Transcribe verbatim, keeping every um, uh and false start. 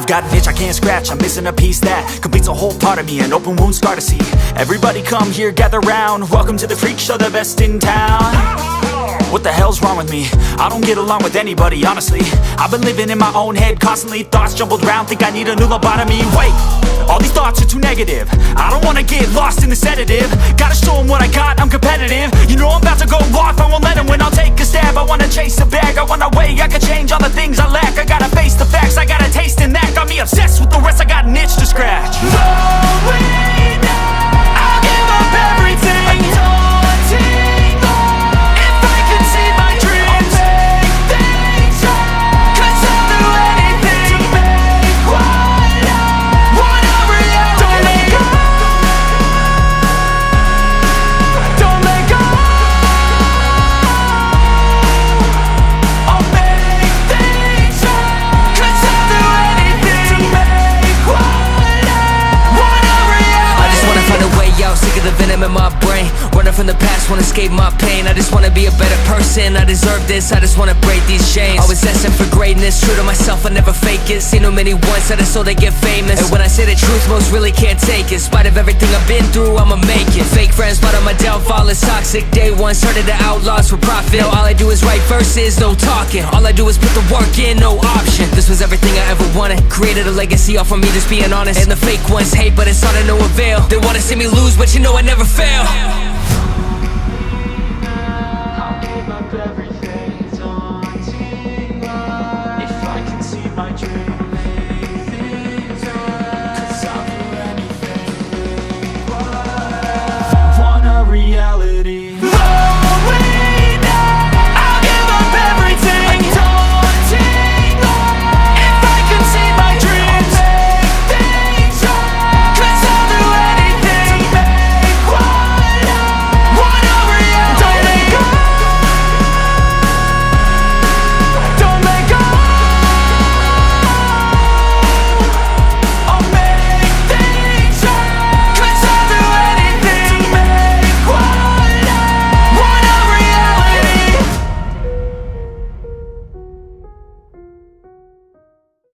I've got an itch I can't scratch, I'm missing a piece that completes a whole part of me, an open wound scar to see. Everybody come here, gather round, welcome to the freak show, the best in town. What the hell's wrong with me? I don't get along with anybody, honestly. I've been living in my own head constantly, thoughts jumbled round, think I need a new lobotomy. Wait, all these thoughts are too negative, I don't wanna get lost in the sedative. Gotta show them what I got, I'm competitive. You know I'm about to go off, I won't let them win, I'll take a stab. I wanna chase a bag, I wanna weigh, I can change all the things I lack. I gotta face the facts, I got a taste in that. Got me obsessed with the rest, I got an itch to scratch. No way now, I'll give up everything. In my brain, running from the past, wanna escape my pain. I just wanna be a better person, I deserve this, I just wanna break these chains. Always asking for greatness, true to myself, I never fake it. Seen too many ones that I saw they get famous, and when I say the truth, most really can't take it. In spite of everything I've been through, I'ma make it. Fake friends, but on my downfall is toxic. Day one, started the outlaws for profit. Now all I do is write verses, no talking. All I do is put the work in, no option. This was everything I ever wanted, created a legacy off of me just being honest. And the fake ones hate, but it's all to no avail. They wanna see me lose, but you know I never fail.